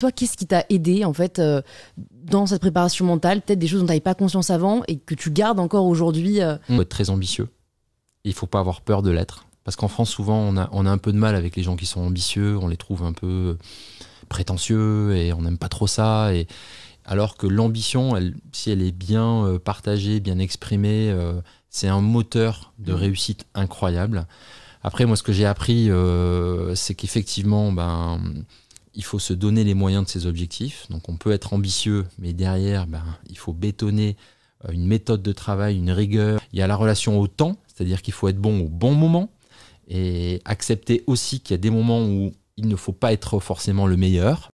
Toi, qu'est-ce qui t'a aidé en fait dans cette préparation mentale, peut-être des choses dont tu n'avais pas conscience avant et que tu gardes encore aujourd'hui Il faut être très ambitieux. Il ne faut pas avoir peur de l'être. Parce qu'en France, souvent, on a un peu de mal avec les gens qui sont ambitieux. On les trouve un peu prétentieux et on n'aime pas trop ça. Et... alors que l'ambition, si elle est bien partagée, bien exprimée, c'est un moteur de réussite incroyable. Après, moi, ce que j'ai appris, c'est qu'effectivement, il faut se donner les moyens de ses objectifs. Donc, on peut être ambitieux, mais derrière, il faut bétonner une méthode de travail, une rigueur. Il y a la relation au temps, c'est-à-dire qu'il faut être bon au bon moment et accepter aussi qu'il y a des moments où il ne faut pas être forcément le meilleur.